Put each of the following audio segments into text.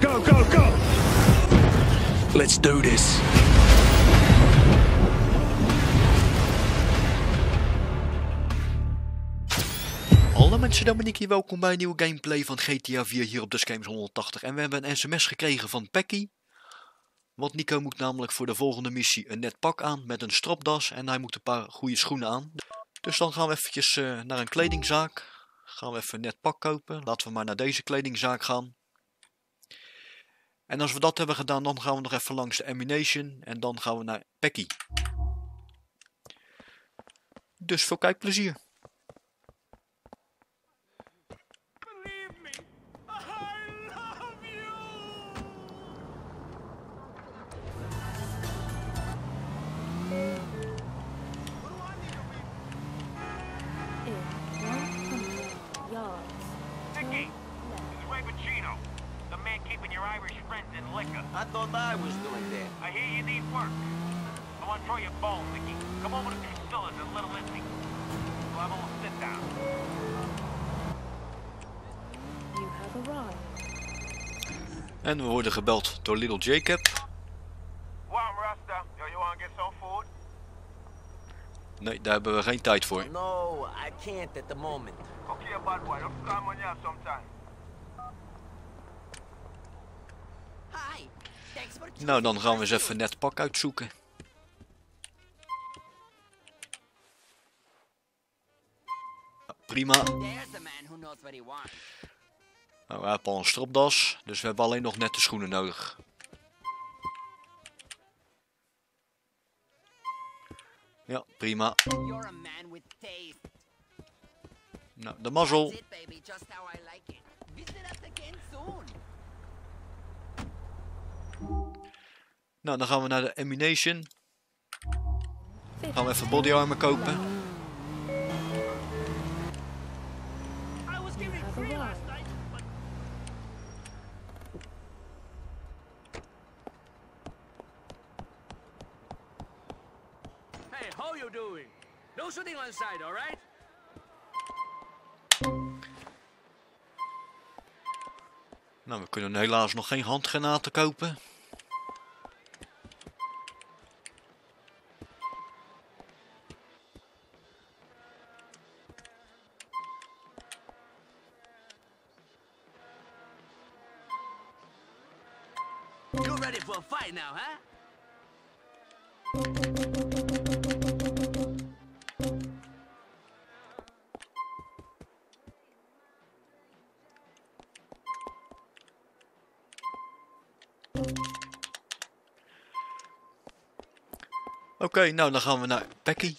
Go, go, go! Let's do this. Hallo mensen, Dominique, welkom bij een nieuwe gameplay van GTA 4 hier op Dutchgames 180. En we hebben een sms gekregen van Packie. Want Niko moet namelijk voor de volgende missie een net pak aan met een stropdas. En hij moet een paar goede schoenen aan. Dus dan gaan we eventjes naar een kledingzaak. Gaan we even een net pak kopen. Laten we maar naar deze kledingzaak gaan. En als we dat hebben gedaan, dan gaan we nog even langs de Ammu-Nation. En dan gaan we naar Packie. Dus veel kijkplezier. I thought I was doing that. I hear you need work. I want to throw your bone, Mickey. Come over to Priscilla's and Little Lindsay. We'll have a little sit down. You have arrived. En we worden gebeld door Little Jacob. Warm Rasta, do you want to get some food? Nee, daar hebben we geen tijd voor. No, I can't at the moment. Okay, bad boy. I'll come on you sometime. Nou, dan gaan we eens even net pak uitzoeken. Nou, prima. Nou, we hebben al een stropdas, dus we hebben alleen nog nette schoenen nodig. Ja, prima. Nou, de mazzel. Nou, dan gaan we naar de Ammu-Nation. Gaan we even bodyarmen kopen. Hey, how you doing? No shooting on side, all right? Nou, we kunnen helaas nog geen handgranaten kopen. Now, huh? Oké, nou dan gaan we naar Becky.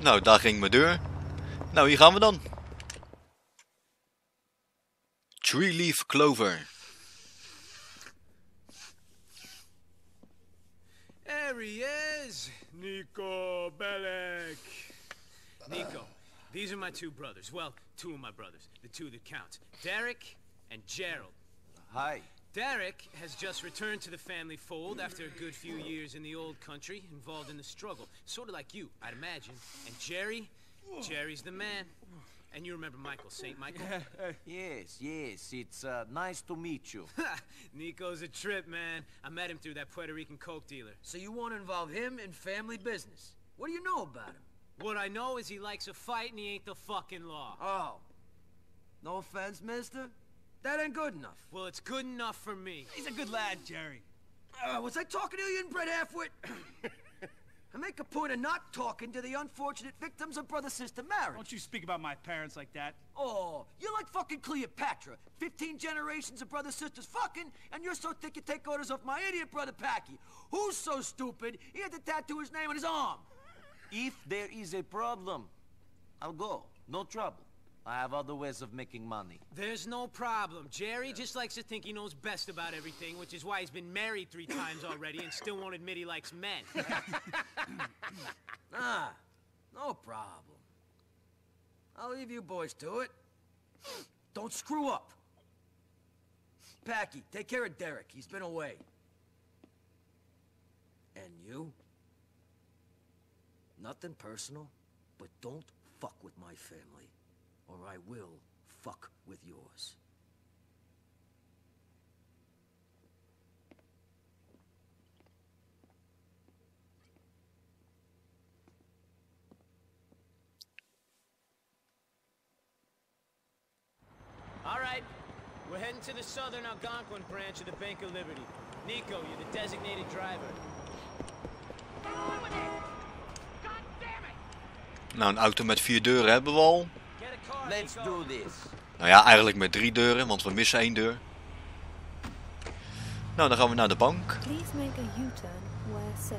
Nou, daar ging mijn deur. Nou, hier gaan we dan. Three Leaf Clover. There he is, Niko Bellic. Niko, these are my two brothers. Well, two of my brothers, the two that count, Derek and Gerald. Hi. Derek has just returned to the family fold after a good few years in the old country, involved in the struggle. Sort of like you, I'd imagine. And Gerry? Gerry's the man. And you remember Michael, St. Michael? Yes, yes, it's nice to meet you. Niko's a trip, man. I met him through that Puerto Rican coke dealer. So you want to involve him in family business? What do you know about him? What I know is he likes a fight and he ain't the fucking law. Oh. No offense, mister? That ain't good enough. Well, it's good enough for me. He's a good lad, Gerry. Was I talking to you and Brett Halfwit? I make a point of not talking to the unfortunate victims of brother-sister marriage. Don't you speak about my parents like that. Oh, you're like fucking Cleopatra. 15 generations of brother-sisters fucking, and you're so thick you take orders off my idiot brother Packie, who's so stupid he had to tattoo his name on his arm. If there is a problem, I'll go. No trouble. I have other ways of making money. There's no problem. Gerry just likes to think he knows best about everything, which is why he's been married 3 times already and still won't admit he likes men. Ah, no problem. I'll leave you boys to it. Don't screw up. Packy, take care of Derek. He's been away. And you? Nothing personal, but don't fuck with my family, or I will fuck with yours. All right, we're heading to the southern Algonquin branch of the Bank of Liberty. Niko, you're the designated driver. Nou, een auto met 4 deuren hebben we al. Let's do this. Nou ja, eigenlijk met 3 deuren, want we missen 1 deur. Nou, dan gaan we naar de bank. Please make a U-turn where safe.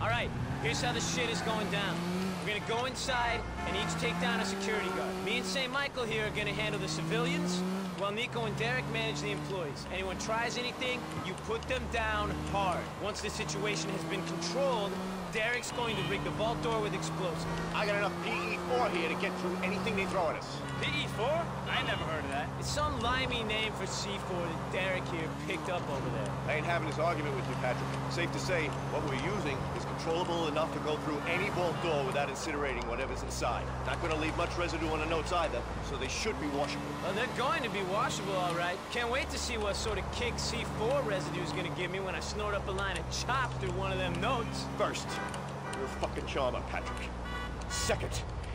All right, here's how this shit is going down. We're gonna go inside and each take down a security guard. Me and St. Michael here are gonna handle the civilians, while Niko and Derek manage the employees. Anyone tries anything, you put them down hard. Once the situation has been controlled, Derek's going to rig the vault door with explosives. I got enough PE-4 here to get through anything they throw at us. PE-4? I never heard of that. It's some limey name for C-4 that Derek here picked up over there. I ain't having this argument with you, Patrick. Safe to say, what we're using is controllable enough to go through any vault door without incinerating whatever's inside. Not gonna leave much residue on the notes either, so they should be washable. Well, they're going to be washable, all right. Can't wait to see what sort of kick C-4 residue's gonna give me when I snort up a line of chop through one of them notes. First, you're a fucking charmer, Patrick. Second,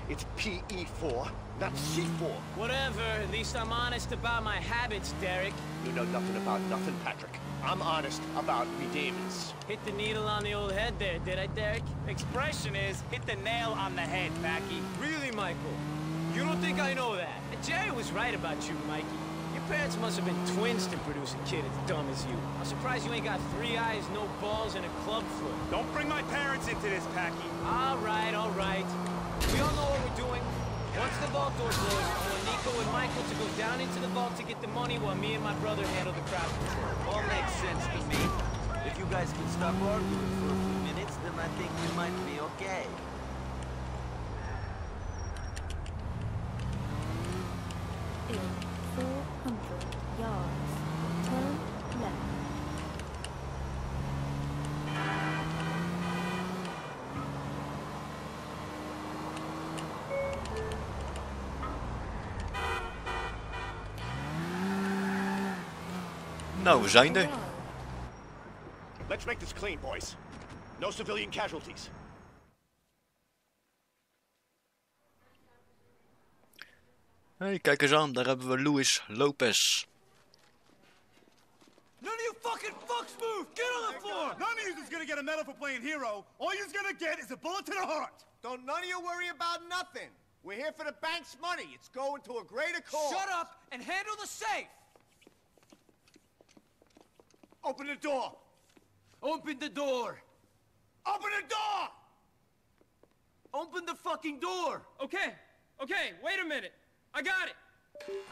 it's PE-4, not C-4. Whatever, at least I'm honest about my habits, Derek. You know nothing about nothing, Patrick. I'm honest about me demons. Hit the needle on the old head there, did I, Derek? Expression is, hit the nail on the head, Packy. Really, Michael? You don't think I know that? Gerry was right about you, Mikey. Your parents must have been twins to produce a kid as dumb as you. I'm surprised you ain't got 3 eyes, no balls, and a club foot. Don't bring my parents into this, Packy. All right, all right. We all know what we're doing. Once the vault door's lowered, I want Niko and Michael to go down into the vault to get the money while me and my brother handle the crowd control. All makes sense to me. If you guys can stop arguing for a few minutes, then I think we might be okay. Nou, we zijn er. Let's make this clean, boys. No civilian casualties. Hey, kijk eens aan, daar hebben we Luis Lopez. None of you fucking fucks move! Get on the floor! None of you is gonna get a medal for playing hero. All you're gonna get is a bullet to the heart. Don't none of you worry about nothing. We're here for the bank's money. It's going to a greater cause. Shut up and handle the safe! Open the door! Open the door! Open the door! Open the fucking door! Okay, okay, wait a minute. I got it!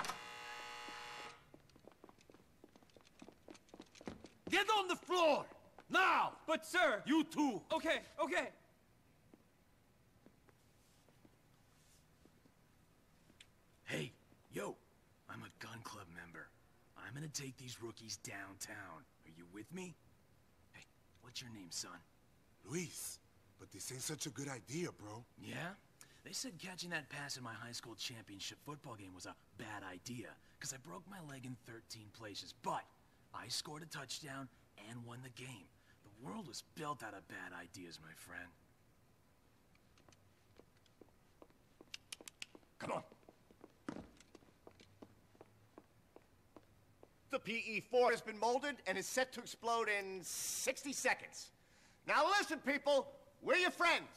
Get on the floor! Now! But sir! You too! Okay, okay. Hey, yo, I'm a gun club member. I'm gonna take these rookies downtown. Are you with me? Hey, what's your name, son? Luis. But this ain't such a good idea, bro. Yeah? They said catching that pass in my high school championship football game was a bad idea, because I broke my leg in 13 places, but I scored a touchdown and won the game. The world was built out of bad ideas, my friend. Come on. The PE-4 has been molded and is set to explode in 60 seconds. Now listen, people, we're your friends.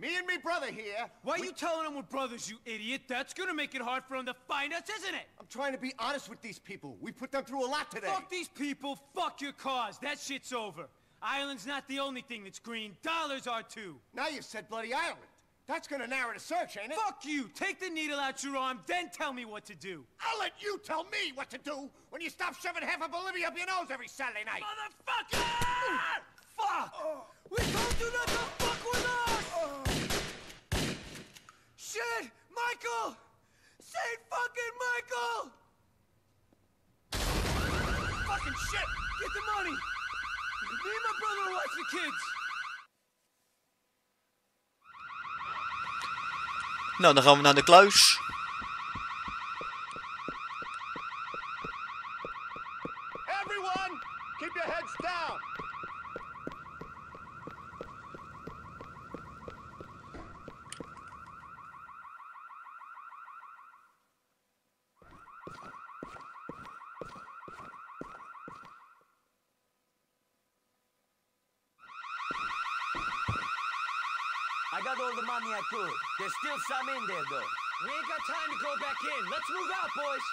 Me and me brother here. Why are you telling them we're brothers, you idiot? That's gonna make it hard for them to find us, isn't it? I'm trying to be honest with these people. We put them through a lot today. Fuck these people, fuck your cause. That shit's over. Ireland's not the only thing that's green. Dollars are too. Now you said bloody Ireland. That's gonna narrow the search, ain't it? Fuck you! Take the needle out your arm, then tell me what to do! I'll let you tell me what to do when you stop shoving half of Bolivia up your nose every Saturday night! Motherfucker! Fuck! We told you not to fuck with us! Shit! Michael! Saint fucking Michael! fucking shit! Get the money! Me and my brother will watch the kids! Nou, dan gaan we naar de kluis. Everyone, keep your heads down! I got all the money I could. There's still some in there, though. We ain't got time to go back in. Let's move out, boys.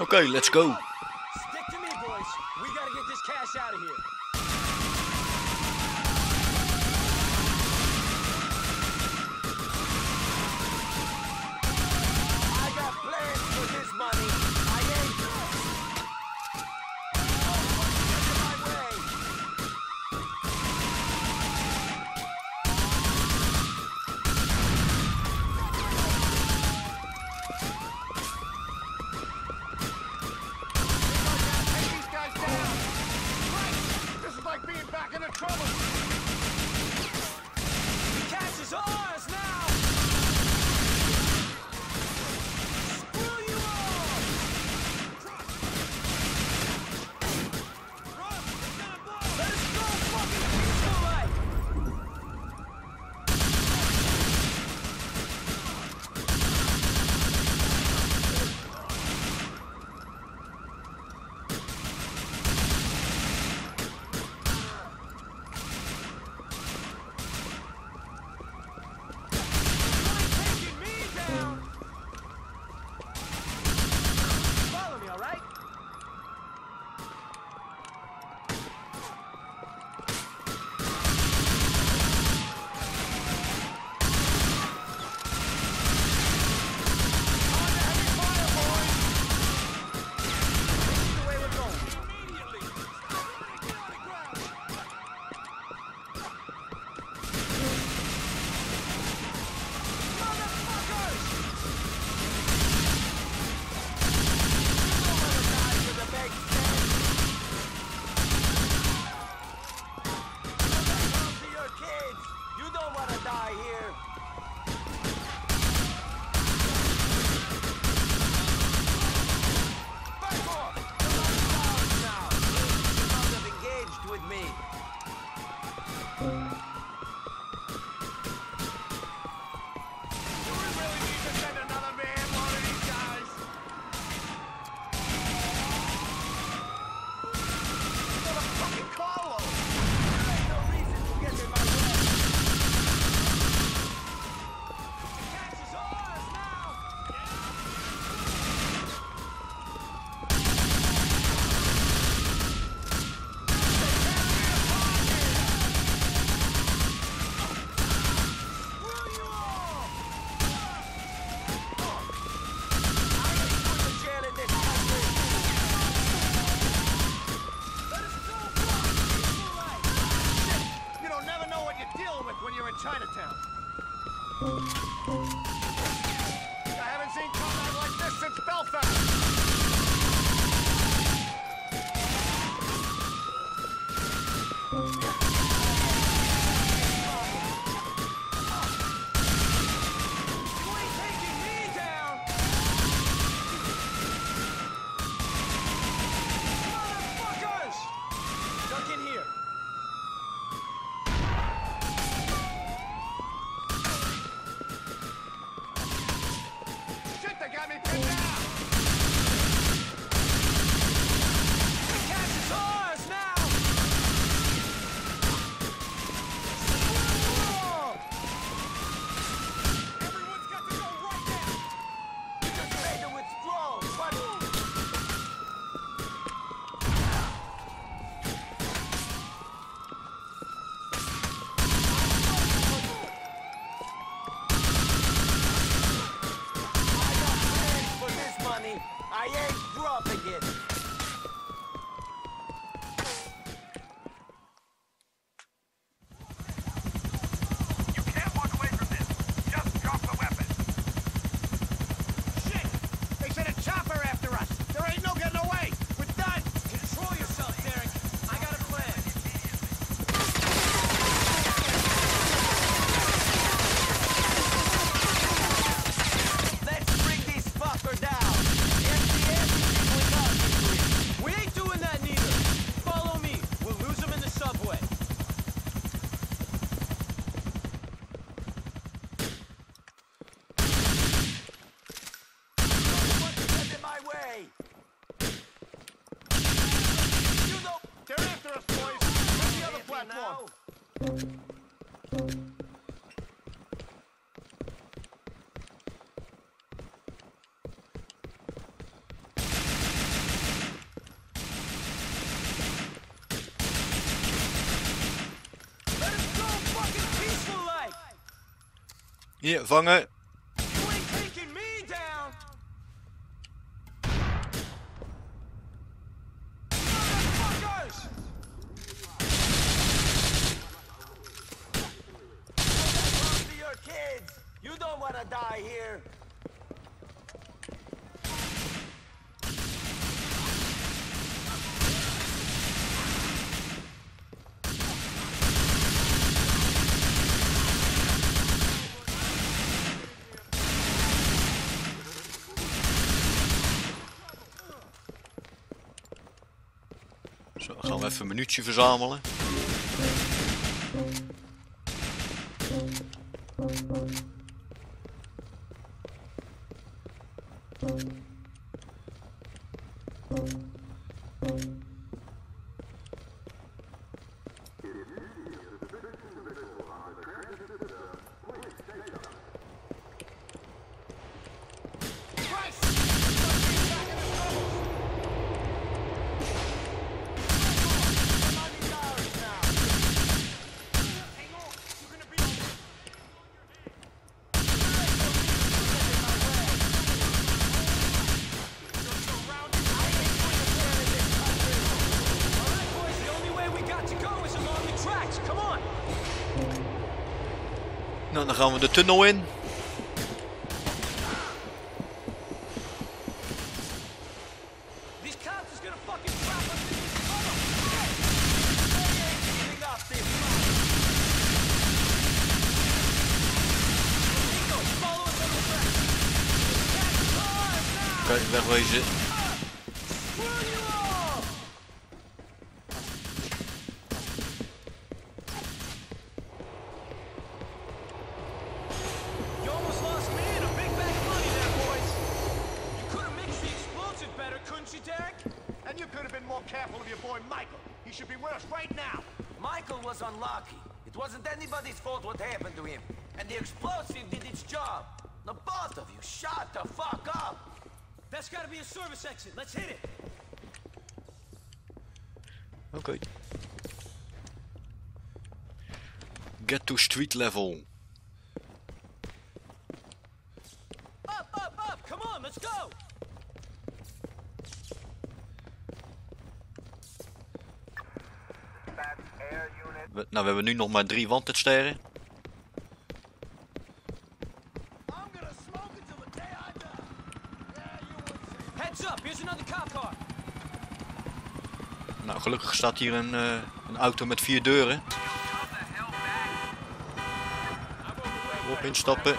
Okay, let's go. Stick to me, boys. We gotta get this cash out of here. I got plans for this money. I ain't Chinatown. I haven't seen combat like this since Belfast. You ain't taking me down. Motherfuckers! Duck in here. on, come on. Yeah, Vange. You ain't taking me down. Motherfuckers! What to your kids? You don't want to die here. Gaan we even een minuutje verzamelen. Nou, dan gaan we de tunnel in. Kijk, wegwezen. Let's hit it. Okay. Get to street level. Up, up, up! Come on, let's go. Nou, we hebben nu nog maar 3 wanted sterren. Nou, gelukkig staat hier een auto met 4 deuren. Op instappen.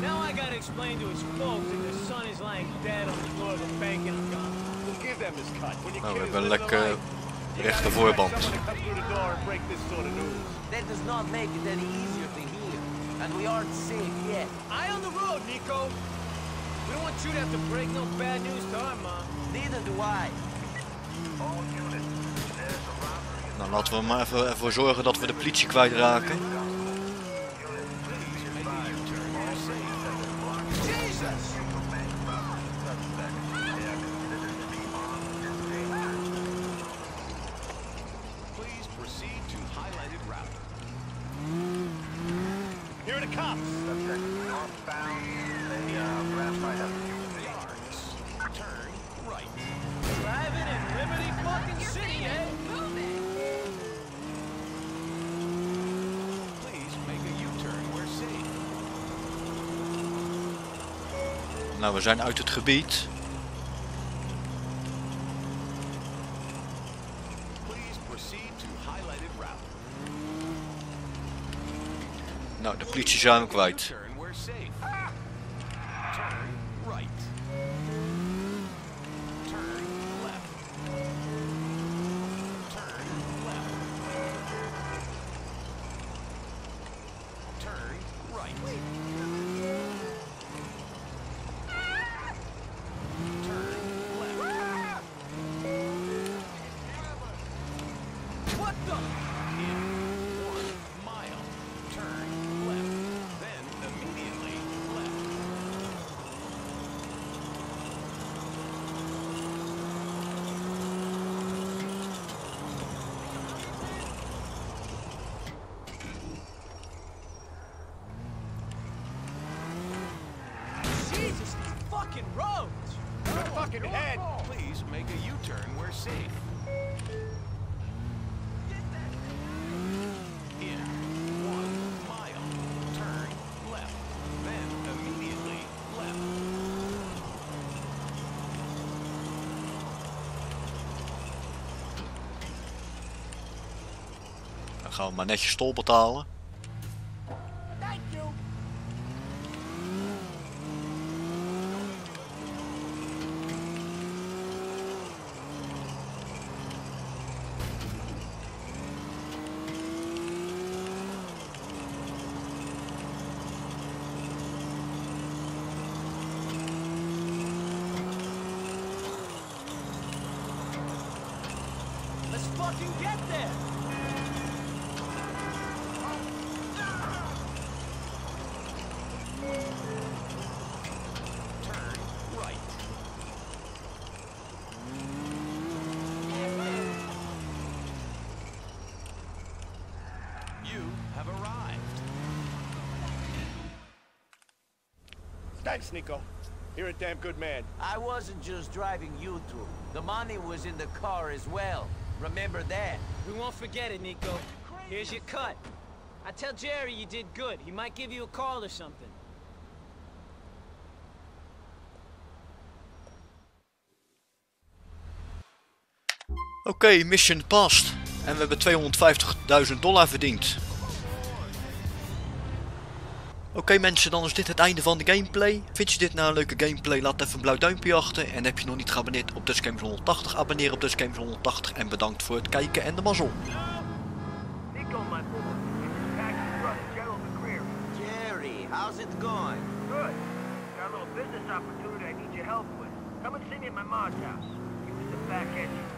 Now I gotta explain to his folks that their son is lying dead on the floor of a bank in Algonquin. We'll give them his cut. When you kill him, they'll lekker rechte voorband. That does not make it any easier to hear. And we aren't safe yet. Eye on the road, Niko. We don't want you to have to break no bad news to our mom. Neither do I. Nou, laten we maar even ervoor zorgen dat we de politie kwijtraken. Nou, we zijn uit het gebied. Nou, de politie zijn we kwijt. What the? In 1 mile, turn left, then immediately left. Jesus, these fucking roads! My fucking head! Please make a U-turn, we're safe. Gaan we maar netjes tol betalen. Let's fucking get there! Thanks, Niko. You're a damn good man. I wasn't just driving you two. The money was in the car as well. Remember that. We won't forget it, Niko. Here's your cut. I tell Gerry you did good. He might give you a call or something. Oké, mission passed. En we hebben $250.000 verdiend. Oké, mensen, dan is dit het einde van de gameplay. Vind je dit nou een leuke gameplay? Laat even een blauw duimpje achter. En heb je nog niet geabonneerd op Dutchgames 180? Abonneer op Dutchgames 180 en bedankt voor het kijken en de mazzel. Niko, my boy. This is Packy's brother, General McCreary. Gerry, how's it going? Good. Got a little business opportunity I need your help with. Come and see me at my mom's house. Use the back engine.